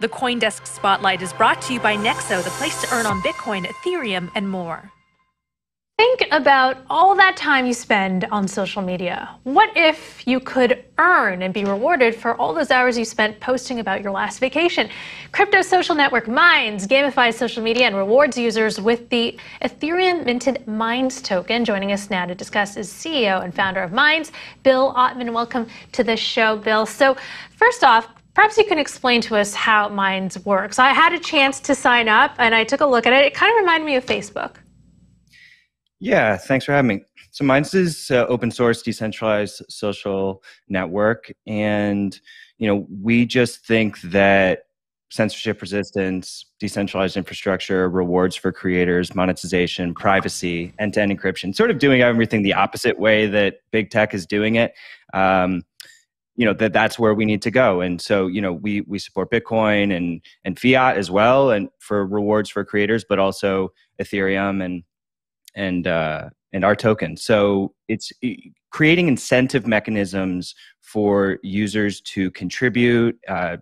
The CoinDesk Spotlight is brought to you by Nexo, the place to earn on Bitcoin, Ethereum, and more. Think about all that time you spend on social media. What if you could earn and be rewarded for all those hours you spent posting about your last vacation? Crypto social network Minds gamifies social media and rewards users with the Ethereum-minted Minds token. Joining us now to discuss is CEO and founder of Minds, Bill Ottman. Welcome to the show, Bill. So first off, perhaps you can explain to us how Minds works. I had a chance to sign up and I took a look at it. It kind of reminded me of Facebook. Yeah, thanks for having me. So Minds is an open source, decentralized social network. And, you know, we just think that censorship resistance, decentralized infrastructure, rewards for creators, monetization, privacy, end-to-end encryption, sort of doing everything the opposite way that big tech is doing it. You know, that's where we need to go. And so, you know, we support Bitcoin and fiat as well, and for rewards for creators, but also Ethereum and our token. So it's creating incentive mechanisms for users to contribute,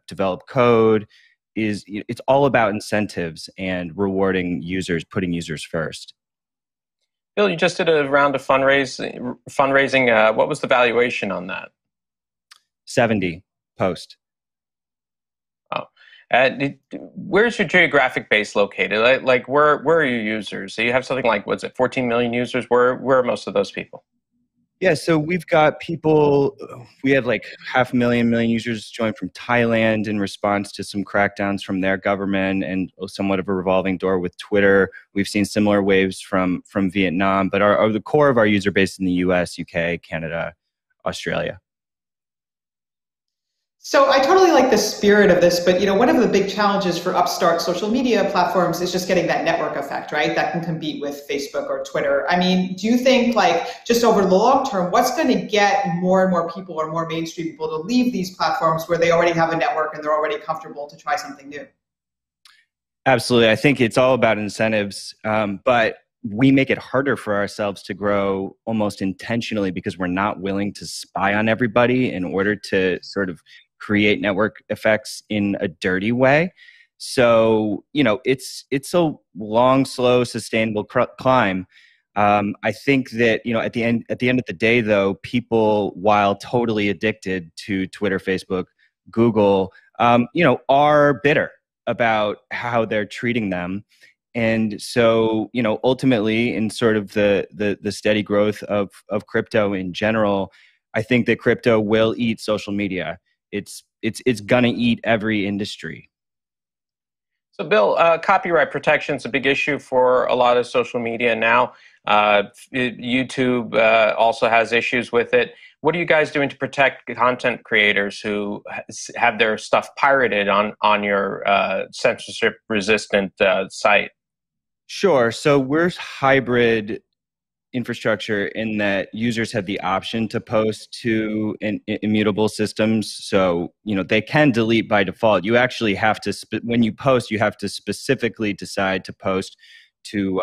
develop code. It's all about incentives and rewarding users, putting users first. Bill, you just did a round of fundraising. What was the valuation on that? 70 post. Oh. Where's your geographic base located? Like where are your users? So you have something like, what's it, 14 million users? Where are most of those people? Yeah, so we've got people, we had like half a million users join from Thailand in response to some crackdowns from their government and somewhat of a revolving door with Twitter. We've seen similar waves from Vietnam, but the core of our user base in the US, UK, Canada, Australia. So I totally like the spirit of this, but you know, one of the big challenges for upstart social media platforms is just getting that network effect, right? That can compete with Facebook or Twitter. I mean, do you think like just over the long term, what's going to get more and more people or more mainstream people to leave these platforms where they already have a network and they're already comfortable to try something new? Absolutely. I think it's all about incentives, but we make it harder for ourselves to grow almost intentionally because we're not willing to spy on everybody in order to sort of create network effects in a dirty way. So, you know, it's a long, slow, sustainable climb. I think that, you know, at the end of the day, though, people, while totally addicted to Twitter, Facebook, Google, you know, are bitter about how they're treating them. And so, you know, ultimately, in sort of the steady growth of crypto in general, I think that crypto will eat social media. It's gonna eat every industry. So, Bill, copyright protection is a big issue for a lot of social media now. YouTube also has issues with it. What are you guys doing to protect content creators who have their stuff pirated on your censorship-resistant site? Sure. So we're hybrid infrastructure in that users have the option to post to immutable systems. So, you know, they can delete by default. You actually have to, when you post, you have to specifically decide to post to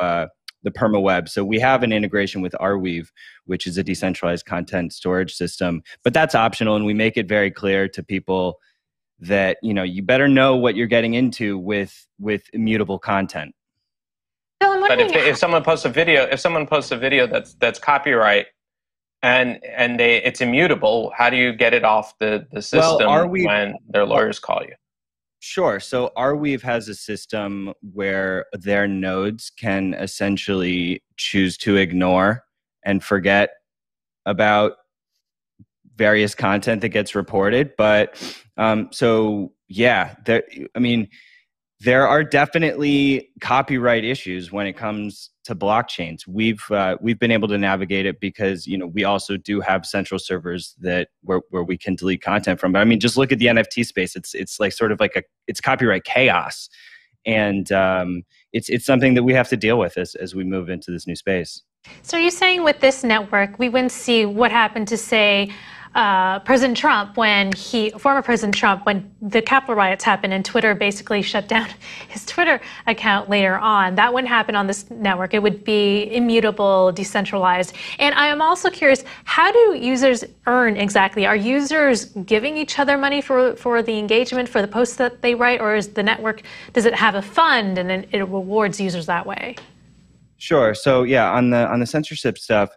the permaweb. So we have an integration with Arweave, which is a decentralized content storage system, but that's optional. And we make it very clear to people that, you know, you better know what you're getting into with immutable content. But if someone posts a video that's copyright and it's immutable, how do you get it off the system when their lawyers call you? Sure. So Arweave has a system where their nodes can essentially choose to ignore and forget about various content that gets reported. But so yeah, I mean, there are definitely copyright issues when it comes to blockchains. We've been able to navigate it because, you know, we also do have central servers that where we can delete content from. But I mean, just look at the NFT space. It's like sort of like it's copyright chaos, and it's something that we have to deal with as we move into this new space. So are you saying with this network, we wouldn't see what happened to, say, former President Trump, when the Capitol riots happened and Twitter basically shut down his Twitter account later on. That wouldn't happen on this network. It would be immutable, decentralized. And I am also curious, how do users earn exactly? Are users giving each other money for the engagement, for the posts that they write, or is the network, does it have a fund and then it rewards users that way? Sure. So yeah, on the censorship stuff,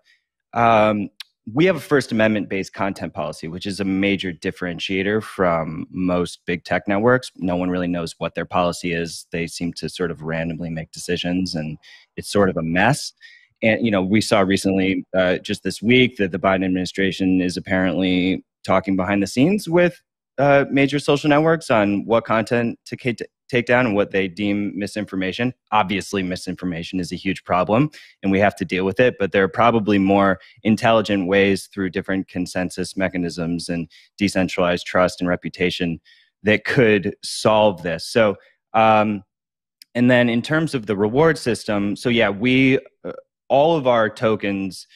we have a First Amendment-based content policy, which is a major differentiator from most big tech networks. No one really knows what their policy is. They seem to sort of randomly make decisions, and it's sort of a mess. And, you know, we saw recently, just this week, that the Biden administration is apparently talking behind the scenes with major social networks on what content to take down and what they deem misinformation. Obviously, misinformation is a huge problem and we have to deal with it, but there are probably more intelligent ways through different consensus mechanisms and decentralized trust and reputation that could solve this. So, and then in terms of the reward system, so yeah, all of our tokens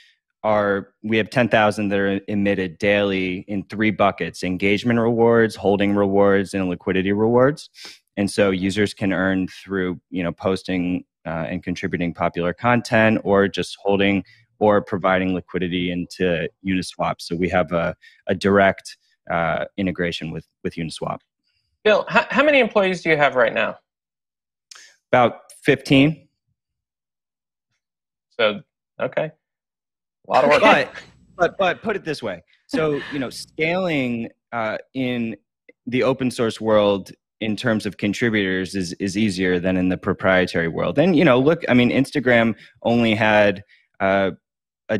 we have 10,000 that are emitted daily in three buckets: engagement rewards, holding rewards, and liquidity rewards. And so users can earn through, you know, posting and contributing popular content, or just holding or providing liquidity into Uniswap. So we have a direct integration with Uniswap. Bill, how many employees do you have right now? About 15. So, okay. A lot of work. but put it this way. So, you know, scaling in the open source world in terms of contributors is easier than in the proprietary world. And, you know, look, I mean, Instagram only had a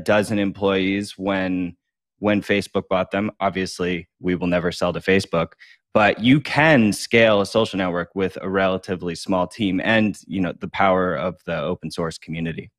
dozen employees when Facebook bought them. Obviously, we will never sell to Facebook, but you can scale a social network with a relatively small team and, you know, the power of the open source community.